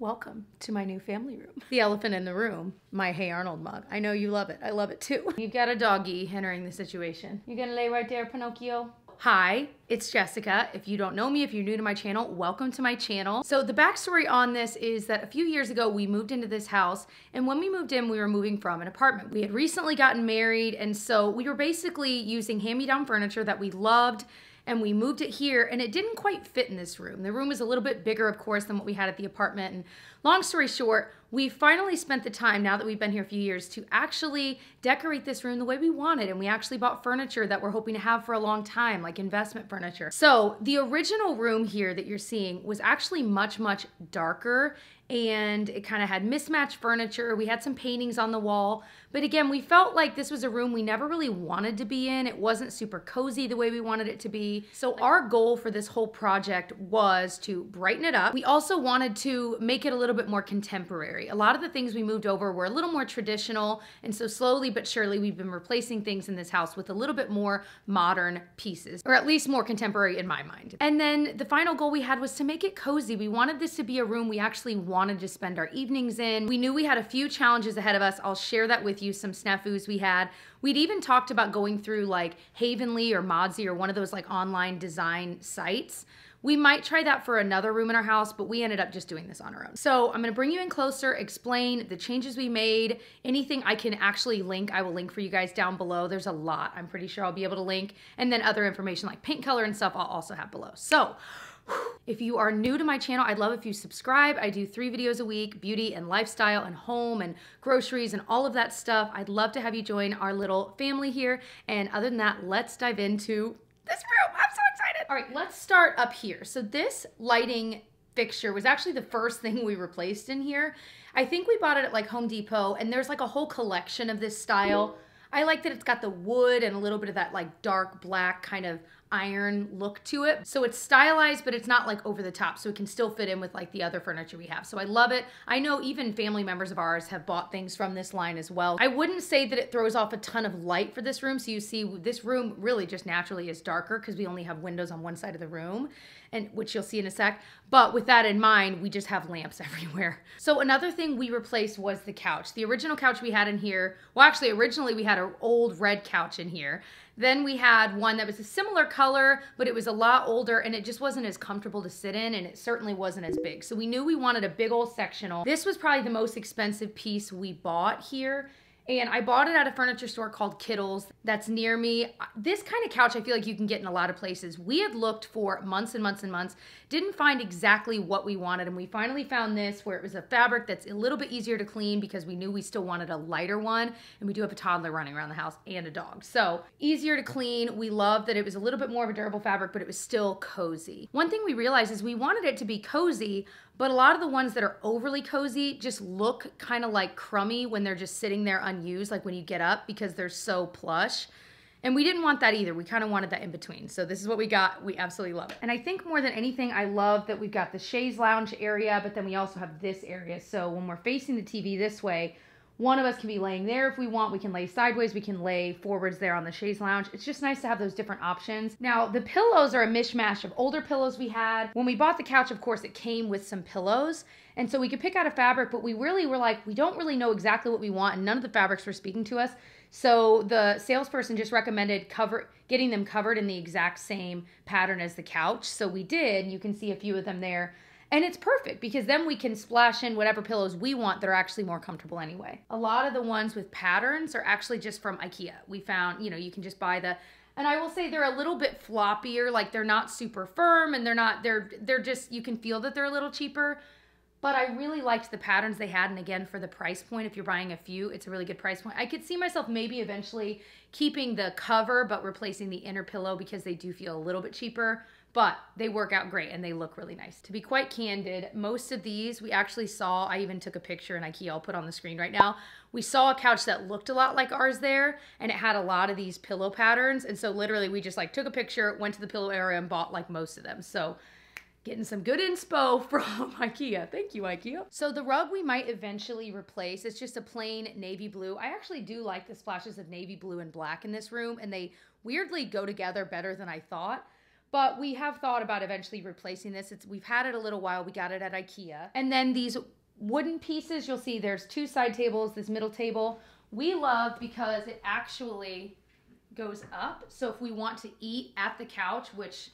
Welcome to my new family room. The elephant in the room, my Hey Arnold mug. I know you love it. I love it too. You've got a doggy entering the situation. You're gonna lay right there, Pinocchio. Hi, it's Jessica. If you don't know me, if you're new to my channel, welcome to my channel. So the backstory on this is that a few years ago, we moved into this house. And when we moved in, we were moving from an apartment. We had recently gotten married. And so we were basically using hand-me-down furniture that we loved. And we moved it here, and it didn't quite fit in this room. The room was a little bit bigger, of course, than what we had at the apartment. And long story short, we finally spent the time, now that we've been here a few years, to actually decorate this room the way we wanted. And we actually bought furniture that we're hoping to have for a long time, like investment furniture. So the original room here that you're seeing was actually much, much darker, and it kind of had mismatched furniture. We had some paintings on the wall, but again, we felt like this was a room we never really wanted to be in. It wasn't super cozy the way we wanted it to be. So our goal for this whole project was to brighten it up. We also wanted to make it a little bit more contemporary. A lot of the things we moved over were a little more traditional, and so slowly but surely we've been replacing things in this house with a little bit more modern pieces, or at least more contemporary in my mind. And then the final goal we had was to make it cozy. We wanted this to be a room we actually wanted to spend our evenings in. We knew we had a few challenges ahead of us. I'll share that with you, some snafus we had. We'd even talked about going through like Havenly or Modsy or one of those like online design sites. We might try that for another room in our house, but we ended up just doing this on our own. So I'm gonna bring you in closer, explain the changes we made, anything I can actually link, I will link for you guys down below. There's a lot I'm pretty sure I'll be able to link. And then other information like paint color and stuff I'll also have below. So if you are new to my channel, I'd love if you subscribe. I do 3 videos a week, beauty and lifestyle and home and groceries and all of that stuff. I'd love to have you join our little family here. And other than that, let's dive into this room. I'm so excited. All right, let's start up here. So this lighting fixture was actually the first thing we replaced in here. I think we bought it at like Home Depot, and there's like a whole collection of this style. I like that it's got the wood and a little bit of that like dark black kind of iron look to it. So it's stylized, but it's not like over the top. So it can still fit in with like the other furniture we have. So I love it. I know even family members of ours have bought things from this line as well. I wouldn't say that it throws off a ton of light for this room. So you see this room really just naturally is darker because we only have windows on one side of the room, and which you'll see in a sec. But with that in mind, we just have lamps everywhere. So another thing we replaced was the couch. The original couch we had in here, well, actually originally we had an old red couch in here. Then we had one that was a similar color, but it was a lot older and it just wasn't as comfortable to sit in, and it certainly wasn't as big. So we knew we wanted a big old sectional. This was probably the most expensive piece we bought here. And I bought it at a furniture store called Kittle's that's near me. This kind of couch I feel like you can get in a lot of places. We had looked for months and months and months, didn't find exactly what we wanted, and we finally found this where it was a fabric that's a little bit easier to clean because we knew we still wanted a lighter one, and we do have a toddler running around the house and a dog. So easier to clean. We loved that it was a little bit more of a durable fabric, but it was still cozy. One thing we realized is we wanted it to be cozy, but a lot of the ones that are overly cozy just look kind of like crummy when they're just sitting there unused, like when you get up, because they're so plush. And we didn't want that either. We kind of wanted that in between. So this is what we got. We absolutely love it. And I think more than anything, I love that we've got the chaise lounge area, but then we also have this area. So when we're facing the TV this way, one of us can be laying there if we want. We can lay sideways. We can lay forwards there on the chaise lounge. It's just nice to have those different options. Now, the pillows are a mishmash of older pillows we had. When we bought the couch, of course, it came with some pillows. And so we could pick out a fabric, but we really were like, we don't really know exactly what we want, and none of the fabrics were speaking to us. So the salesperson just recommended getting them covered in the exact same pattern as the couch. So we did, and you can see a few of them there. And it's perfect because then we can splash in whatever pillows we want that are actually more comfortable anyway. A lot of the ones with patterns are actually just from IKEA. We found, you know, you can just buy the, and I will say they're a little bit floppier, like they're not super firm and they're just, you can feel that they're a little cheaper. But I really liked the patterns they had. And again, for the price point, if you're buying a few, it's a really good price point. I could see myself maybe eventually keeping the cover, but replacing the inner pillow because they do feel a little bit cheaper, but they work out great and they look really nice. To be quite candid, most of these we actually saw, I even took a picture in IKEA, I'll put on the screen right now. We saw a couch that looked a lot like ours there, and it had a lot of these pillow patterns. And so literally we just like took a picture, went to the pillow area and bought like most of them. So getting some good inspo from IKEA. Thank you, IKEA. So the rug we might eventually replace. It's just a plain navy blue. I actually do like the splashes of navy blue and black in this room, and they weirdly go together better than I thought. But we have thought about eventually replacing this. We've had it a little while. We got it at IKEA. And then these wooden pieces, you'll see there's two side tables, this middle table. We love because it actually goes up. So if we want to eat at the couch, which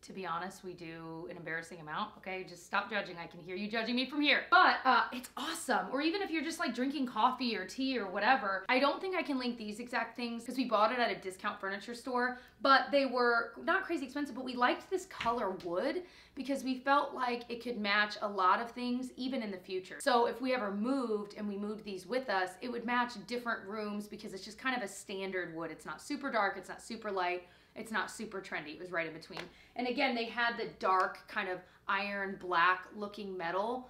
to be honest, we do an embarrassing amount. Okay, just stop judging. I can hear you judging me from here. But it's awesome. Or even if you're just like drinking coffee or tea or whatever. I don't think I can link these exact things because we bought it at a discount furniture store, but they were not crazy expensive, but we liked this color wood because we felt like it could match a lot of things even in the future. So if we ever moved and we moved these with us, it would match different rooms because it's just kind of a standard wood. It's not super dark, it's not super light. It's not super trendy, it was right in between. And again, they had the dark kind of iron black looking metal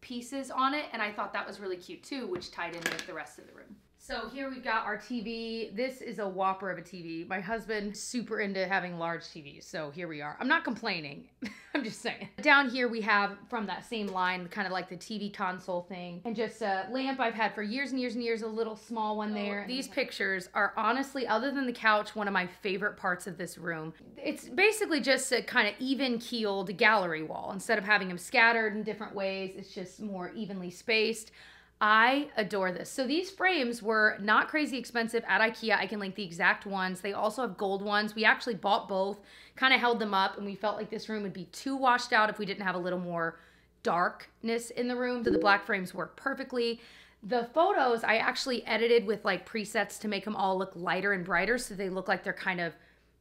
pieces on it, and I thought that was really cute too, which tied in with the rest of the room. So here we've got our TV. This is a whopper of a TV. My husband super into having large TVs, so here we are. I'm not complaining, I'm just saying. Down here we have, from that same line, kind of like the TV console thing, and just a lamp I've had for years and years and years, a little small one there. These pictures are honestly, other than the couch, one of my favorite parts of this room. It's basically just a kind of even-keeled gallery wall. Instead of having them scattered in different ways, it's just more evenly spaced. I adore this. So these frames were not crazy expensive at IKEA. I can link the exact ones. They also have gold ones. We actually bought both, kind of held them up, and we felt like this room would be too washed out if we didn't have a little more darkness in the room. So the black frames work perfectly. The photos I actually edited with like presets to make them all look lighter and brighter so they look like they're kind of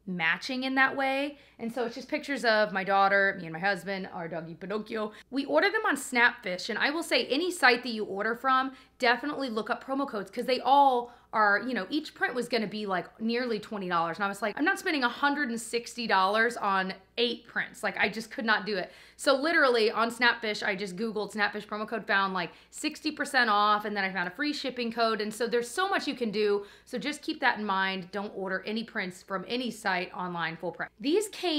matching in that way. And so it's just pictures of my daughter, me and my husband, our doggy Pinocchio. We order them on Snapfish, and I will say any site that you order from, definitely look up promo codes because they all are, you know, each print was gonna be like nearly $20. And I was like, I'm not spending $160 on 8 prints. Like I just could not do it. So literally on Snapfish, I just Googled Snapfish promo code, found like 60% off, and then I found a free shipping code. And so there's so much you can do. So just keep that in mind. Don't order any prints from any site online full price. These came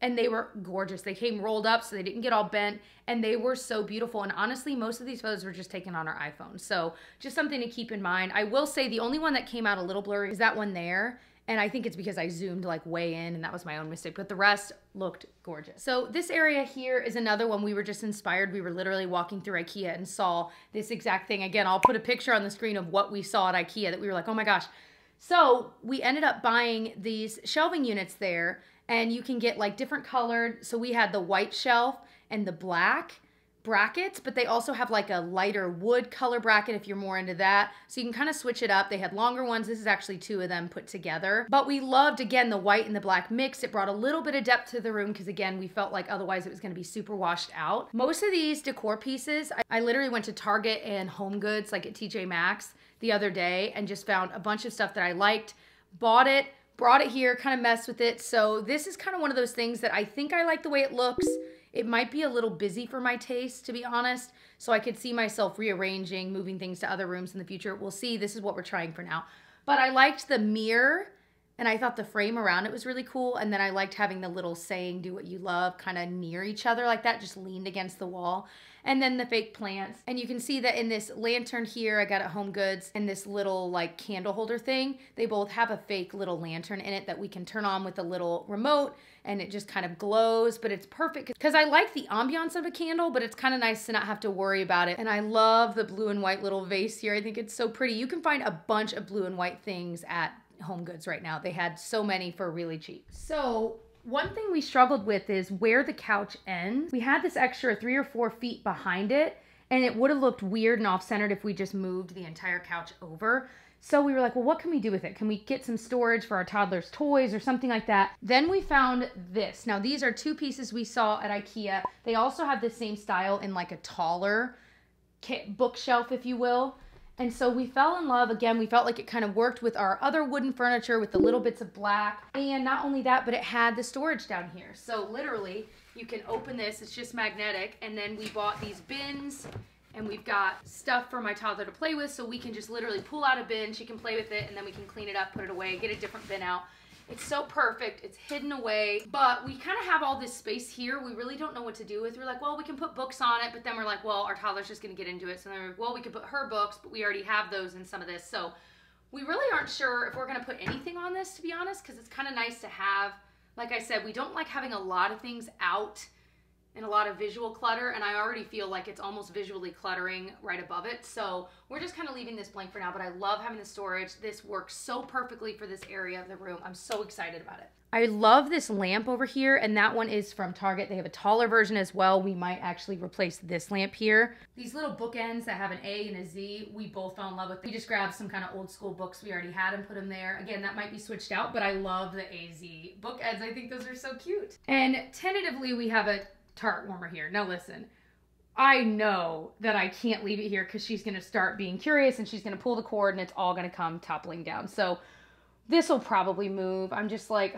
and they were gorgeous. They came rolled up so they didn't get all bent, and they were so beautiful. And honestly, most of these photos were just taken on our iPhone. So just something to keep in mind. I will say the only one that came out a little blurry is that one there. And I think it's because I zoomed like way in, and that was my own mistake, but the rest looked gorgeous. So this area here is another one we were just inspired. We were literally walking through IKEA and saw this exact thing. Again, I'll put a picture on the screen of what we saw at IKEA that we were like, oh my gosh. So we ended up buying these shelving units there, and you can get like different colored. So we had the white shelf and the black brackets, but they also have like a lighter wood color bracket if you're more into that. So you can kind of switch it up. They had longer ones. This is actually 2 of them put together. But we loved, again, the white and the black mix. It brought a little bit of depth to the room because, again, we felt like otherwise it was going to be super washed out. Most of these decor pieces, I literally went to Target and Home Goods, like at TJ Maxx the other day, and just found a bunch of stuff that I liked, bought it, brought it here, kind of messed with it. So this is kind of one of those things that I think I like the way it looks. It might be a little busy for my taste, to be honest. So I could see myself rearranging, moving things to other rooms in the future. We'll see. This is what we're trying for now. But I liked the mirror, and I thought the frame around it was really cool. And then I liked having the little saying, do what you love, kind of near each other like that, just leaned against the wall. And then the fake plants. And you can see that in this lantern here I got at Home Goods, and this little like candle holder thing, they both have a fake little lantern in it that we can turn on with a little remote, and it just kind of glows. But it's perfect because I like the ambiance of a candle, but it's kind of nice to not have to worry about it. And I love the blue and white little vase here. I think it's so pretty. You can find a bunch of blue and white things at Home Goods right now. They had so many for really cheap. So one thing we struggled with is where the couch ends. We had this extra 3 or 4 feet behind it, and it would have looked weird and off-centered if we just moved the entire couch over. So we were like, well, what can we do with it? Can we get some storage for our toddler's toys or something like that? Then we found this. Now these are 2 pieces we saw at IKEA. They also have the same style in like a taller bookshelf, if you will. And so we fell in love. Again, we felt like it kind of worked with our other wooden furniture with the little bits of black. And not only that, but it had the storage down here. So literally, you can open this. It's just magnetic. And then we bought these bins, and we've got stuff for my toddler to play with. So we can just literally pull out a bin. She can play with it, and then we can clean it up, put it away, get a different bin out. It's so perfect. It's hidden away, but we kind of have all this space here. We really don't know what to do with. We're like, well, we can put books on it, but then we're like, well, our toddler's just going to get into it. So then we're like, well, we could put her books, but we already have those in some of this. So we really aren't sure if we're going to put anything on this, to be honest, because it's kind of nice to have Like I said, we don't like having a lot of things out and a lot of visual clutter, and I already feel like it's almost visually cluttering right above it. So we're just kind of leaving this blank for now, but I love having the storage. This works so perfectly for this area of the room. I'm so excited about it. I love this lamp over here, and that one is from Target. They have a taller version as well. We might actually replace this lamp here. These little bookends that have an A and a Z, we both fell in love with them. We just grabbed some kind of old school books we already had and put them there. Again, that might be switched out, but I love the AZ bookends. I think those are so cute. And tentatively, we have a tart warmer here. Now listen, I know that I can't leave it here because she's going to start being curious and she's going to pull the cord and it's all going to come toppling down. So this will probably move. I'm just like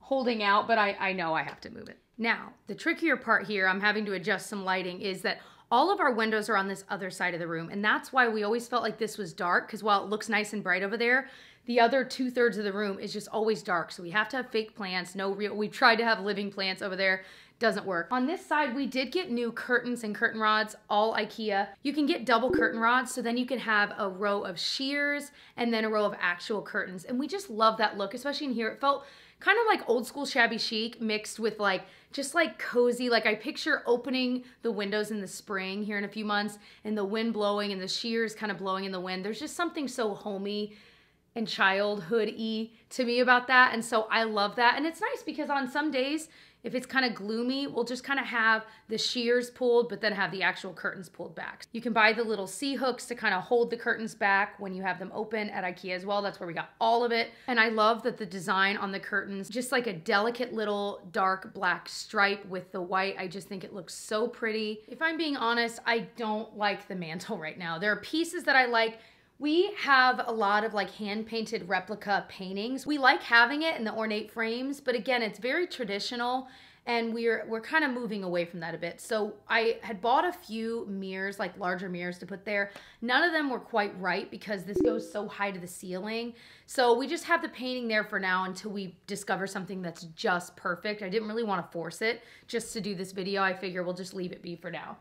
holding out, but I know I have to move it. Now, the trickier part here, I'm having to adjust some lighting, is that all of our windows are on this other side of the room. And that's why we always felt like this was dark, because while it looks nice and bright over there, the other 2/3 of the room is just always dark. So we have to have fake plants, no real, we've tried to have living plants over there. Doesn't work. On this side, we did get new curtains and curtain rods, all IKEA. You can get double curtain rods, so then you can have a row of shears and then a row of actual curtains. And we just love that look, especially in here. It felt kind of like old school shabby chic mixed with like, just like cozy. Like I picture opening the windows in the spring here in a few months and the wind blowing and the shears kind of blowing in the wind. There's just something so homey and childhood-y to me about that. And so I love that. And it's nice because on some days, if it's kind of gloomy, we'll just kind of have the shears pulled, but then have the actual curtains pulled back. You can buy the little C hooks to kind of hold the curtains back when you have them open at IKEA as well. That's where we got all of it. And I love that the design on the curtains, just like a delicate little dark black stripe with the white. I just think it looks so pretty. If I'm being honest, I don't like the mantle right now. There are pieces that I like. We have a lot of like hand-painted replica paintings. We like having it in the ornate frames, but again, it's very traditional and we're kind of moving away from that a bit. So I had bought a few mirrors, like larger mirrors to put there. None of them were quite right because this goes so high to the ceiling. So we just have the painting there for now until we discover something that's just perfect. I didn't really want to force it just to do this video. I figure we'll just leave it be for now.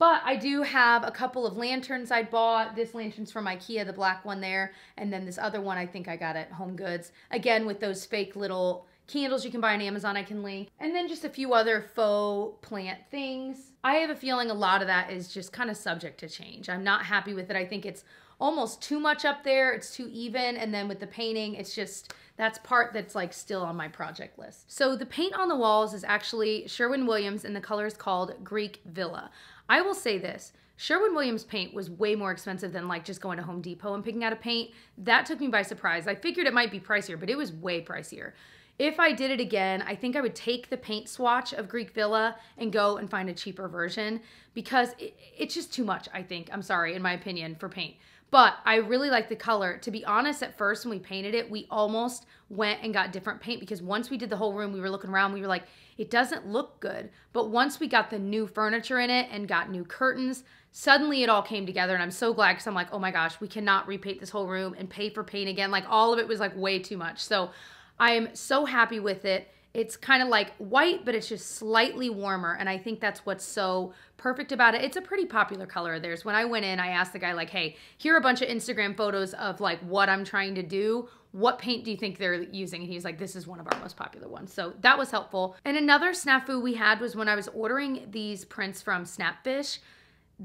But I do have a couple of lanterns I bought. This lantern's from IKEA, the black one there. And then this other one I think I got at Home Goods. Again, with those fake little candles you can buy on Amazon, I can link. And then just a few other faux plant things. I have a feeling a lot of that is just kind of subject to change. I'm not happy with it. I think it's almost too much up there. It's too even. And then with the painting, it's just, that's part that's like still on my project list. So the paint on the walls is actually Sherwin-Williams and the color is called Greek Villa. I will say this, Sherwin-Williams paint was way more expensive than like just going to Home Depot and picking out a paint. That took me by surprise. I figured it might be pricier, but it was way pricier. If I did it again, I think I would take the paint swatch of Greek Villa and go and find a cheaper version because it's just too much, I think. I'm sorry, in my opinion, for paint. But I really like the color. To be honest, at first when we painted it, we almost went and got different paint because once we did the whole room, we were looking around, we were like, it doesn't look good. But once we got the new furniture in it and got new curtains, suddenly it all came together and I'm so glad because I'm like, oh my gosh, we cannot repaint this whole room and pay for paint again. Like all of it was like way too much. So I am so happy with it. It's kind of like white, but it's just slightly warmer. And I think that's what's so perfect about it. It's a pretty popular color of theirs. When I went in, I asked the guy like, hey, here are a bunch of Instagram photos of like what I'm trying to do. What paint do you think they're using? And he was like, this is one of our most popular ones. So that was helpful. And another snafu we had was when I was ordering these prints from Snapfish,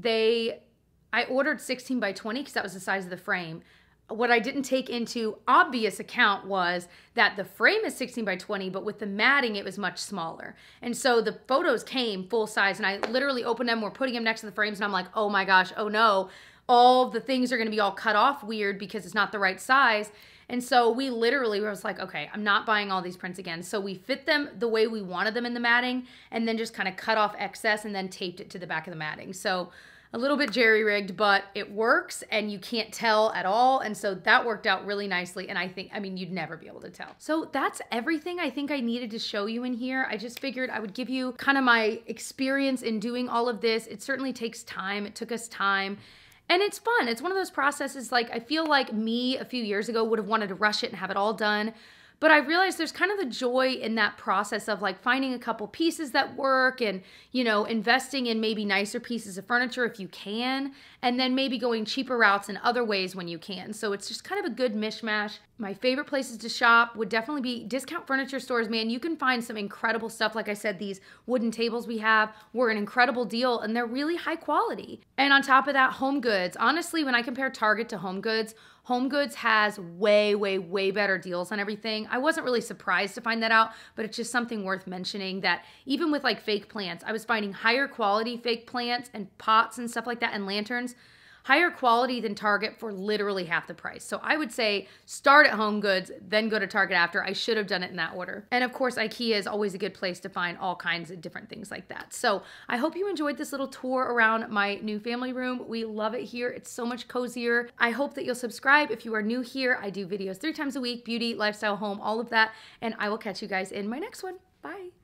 I ordered 16x20 because that was the size of the frame. What I didn't take into obvious account was that the frame is 16x20, but with the matting, it was much smaller. And so the photos came full size and I literally opened them, we're putting them next to the frames and I'm like, oh my gosh, oh no, all the things are gonna be all cut off weird because it's not the right size. And so we literally were just like, okay, I'm not buying all these prints again. So we fit them the way we wanted them in the matting and then just kind of cut off excess and then taped it to the back of the matting. So a little bit jerry-rigged, but it works and you can't tell at all. And so that worked out really nicely. And I think, I mean, you'd never be able to tell. So that's everything I think I needed to show you in here. I just figured I would give you kind of my experience in doing all of this. It certainly takes time. It took us time. And it's fun. It's one of those processes, like I feel like me a few years ago would have wanted to rush it and have it all done. But I realized there's kind of the joy in that process of like finding a couple pieces that work and, you know, investing in maybe nicer pieces of furniture if you can, and then maybe going cheaper routes in other ways when you can. So it's just kind of a good mishmash. My favorite places to shop would definitely be discount furniture stores, man. You can find some incredible stuff. Like I said, these wooden tables we have were an incredible deal and they're really high quality. And on top of that, Home Goods. Honestly, when I compare Target to Home Goods has way, way, way better deals on everything. I wasn't really surprised to find that out, but it's just something worth mentioning that even with like fake plants, I was finding higher quality fake plants and pots and stuff like that and lanterns, higher quality than Target for literally half the price. So I would say start at Home Goods, then go to Target after. I should have done it in that order. And of course, IKEA is always a good place to find all kinds of different things like that. So I hope you enjoyed this little tour around my new family room. We love it here. It's so much cozier. I hope that you'll subscribe if you are new here. I do videos 3 times a week, beauty, lifestyle, home, all of that. And I will catch you guys in my next one. Bye.